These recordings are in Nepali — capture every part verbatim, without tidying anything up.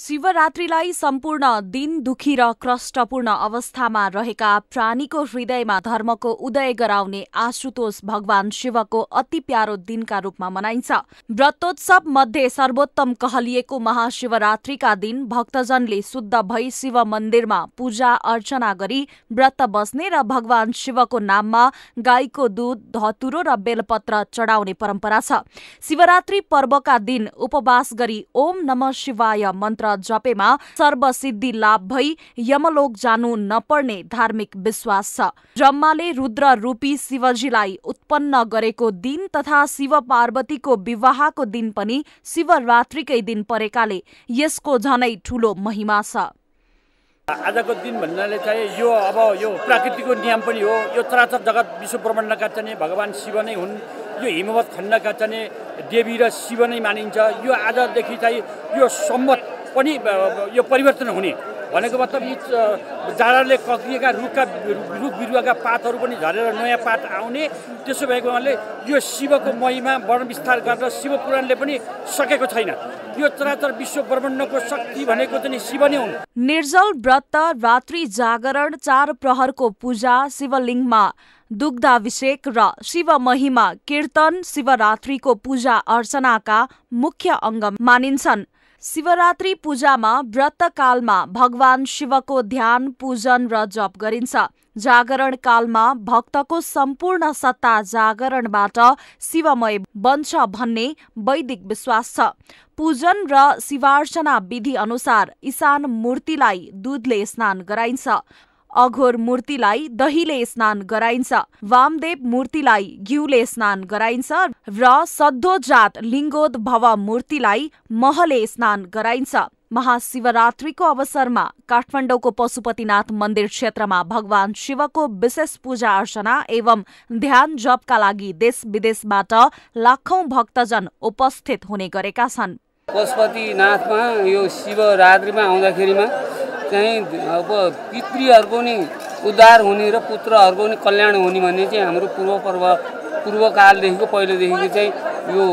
शिवरात्रिलाई सम्पूर्ण दिन दुखी र कष्टपूर्ण अवस्थामा रहेका प्राणीको हृदयमा धर्मको उदय गराउने आशुतोष भगवान शिवको अति प्यारो दिनका रूपमा मनाइन्छ। व्रतोत्सव मध्ये सर्वोत्तम कहलिएको महाशिवरात्रिका दिन भक्तजनले शुद्ध भई शिव मन्दिरमा पूजा अर्चना गरी व्रत बस्ने र भगवान शिवको नाममा गाईको दूध, धतुरो र बेलपत्र चढाउने परम्परा छ। शिवरात्रि पर्वका दिन उपवास गरी ओम नमः शिवाय मन्त्र जपेमा सर्वसिद्धि लाभ भई यमलोक जानु नपर्ने धार्मिक विश्वास छ। ब्रह्माले रुद्र रूपी शिवजीलाई उत्पन्न गरेको दिन तथा शिव पार्वतीको विवाहको दिन पनि शिवरात्रिकै दिन परेकाले यसको झनै ठूलो महिमा छ। आजको दिन भन्नाले चाहिँ यो अब यो प्राकृतिकको नियम पनि हो। यो चराचर जगत विश्व ब्रह्माण्डका चाहिँ भगवान शिव नै हुन्। यो हिमवत खण्डका चाहिँ देवी र शिव नै मानिन्छ। यो आजदेखि चाहिँ यो सम्वत पनि यो परिवर्तन हुने भनेको मतलब यी जाडोले कक्रिएका रुखका रुख बिरुवाका पातहरू पनि झरेर नयाँ पात आउने। त्यसो भएको हुनाले यो शिवको महिमा वर्ण विस्तार गर्न शिव पुराणले पनि सकेको छैन। यो चराचर विश्व ब्रह्माण्डको शक्ति भनेको चाहिँ शिव नै हुन्। निर्जल व्रत, रात्रि जागरण, चार प्रहरको पूजा, शिवलिङ्गमा दुग्धाभिषेक र शिव महिमा कीर्तन शिवरात्रिको पूजा अर्चनाका मुख्य अङ्ग मानिन्छन्। शिवरात्रि पूजामा व्रतकालमा भगवान शिवको ध्यान, पूजन र जप गरिन्छ। जागरण कालमा भक्तको सम्पूर्ण सत्ता जागरणबाट शिवमय बन्छ भन्ने वैदिक विश्वास छ। पूजन र शिवार्चना विधि अनुसार ईशान मूर्तिलाई दुधले स्नान गराइन्छ, अघोर मूर्तिलाई दहीले स्नान गराइन्छ, वामदेव मूर्तिलाई घिउले स्नान गराइन्छ र सद्धोजात लिङ्गोद्भव मूर्तिलाई महले स्नान गराइन्छ। महाशिवरात्रिको अवसरमा काठमाडौँको पशुपतिनाथ मन्दिर क्षेत्रमा भगवान शिवको विशेष पूजा अर्चना एवं ध्यान जपका लागि देश विदेशबाट लाखौं भक्तजन उपस्थित हुने गरेका छन्। पशुपतिनाथमा यो शिवरात्रिमा आउँदाखेरिमा चाहिँ अब पितृहरूको नि उद्धार हुने र पुत्रहरूको नि कल्याण हुने भन्ने चाहिँ हाम्रो पूर्व पर्व पूर्वकालदेखिको पहिलेदेखिको चाहिँ यो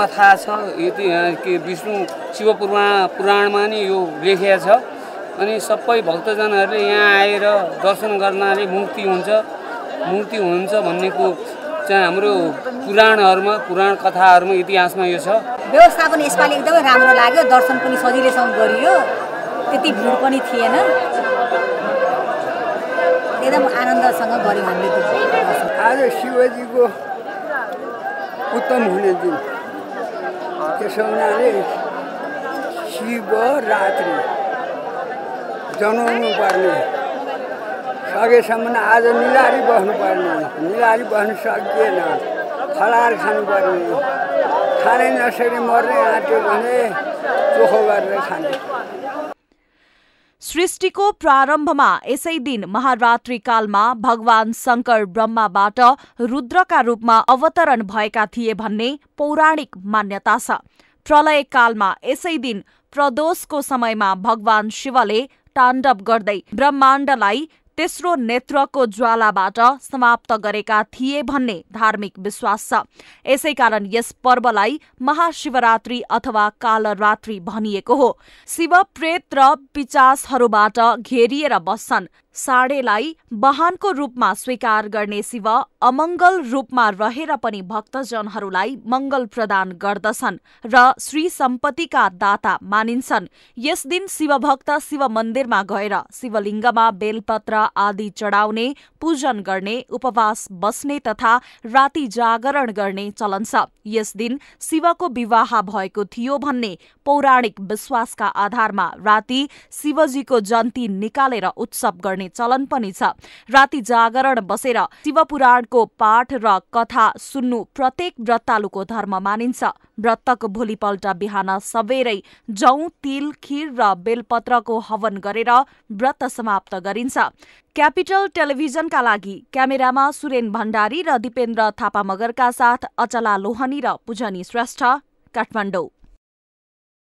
कथा छ। यति के विष्णु शिव पुरा पुराणमा नि यो लेखिएको छ। अनि सबै भक्तजनहरूले यहाँ आएर दर्शन गर्नाले मुक्ति हुन्छ मुक्ति हुन्छ भन्नेको चाहिँ हाम्रो पुराणहरूमा पुराण कथाहरूमा इतिहासमा यो छ। व्यवस्था पनि यसपालि एकदमै राम्रो लाग्यो। दर्शन पनि सजिलैसँग गरियो, त्यति भिड पनि थिएन, एकदम आनन्दसँग गऱ्यौँ हामीले। आज शिवजीको उत्तम हुने दिन, त्यसो हुनाले शिवरात्रि जनाउनु पर्ने, सकेसम्म आज निलारी बस्नु पर्ने। निलारी बस्नु सकिएन, फलाहार खानुपर्ने, खानै नसकेर मर्ने आँट्यो भने चोखो गरेर खाने। सृष्टिको प्रारम्भमा यसै दिन महारात्रि कालमा भगवान शंकर ब्रह्माबाट रुद्रका रूपमा अवतरण भएका थिए भन्ने पौराणिक मान्यता छ। प्रलय कालमा यसै दिन प्रदोषको समयमा भगवान शिवले ताण्डव गर्दै ब्रह्माण्डलाई तेस्रो नेत्रको ज्वालाबाट समाप्त गरेका थिए भन्ने धार्मिक विश्वास छ। यसैकारण यस पर्वलाई महाशिवरात्रि अथवा कालरात्रि भनिएको हो। शिव प्रेत र पिशाचहरूबाट घेरिएर बस्छन्। साडेलाई वाहनको रूपमा स्वीकार गर्ने शिव अमङ्गल रूपमा रहेर पनि भक्तजनहरूलाई मङ्गल प्रदान गर्दछन् र श्री सम्पत्तिका दाता मानिन्छन्। यस दिन शिवभक्त शिव मन्दिरमा गएर शिवलिङ्गमा बेलपत्र आदि चढाउने, पूजन गर्ने, उपवास बस्ने तथा राति जागरण गर्ने चलन छ। यस दिन शिवको विवाह भएको थियो भन्ने पौराणिक विश्वासका आधारमा राति शिवजीको जन्ती निकालेर उत्सव गर्ने चलन पनि छ। राति जागरण बसेर शिवपुराणको पाठ र कथा सुन्नु प्रत्येक व्रतालुको धर्म मानिन्छ। व्रतको भोलिपल्ट बिहान सबेरै जौ, तिल, खीर र बेलपत्रको हवन गरेर व्रत समाप्त गरिन्छ। क्यापिटल टेलिभिजनका लागि क्यामेरामा सुरेन भण्डारी र दिपेन्द्र थापा मगरका साथ अचला लोहनी र पूजनी श्रेष्ठ, काठमाडौँ।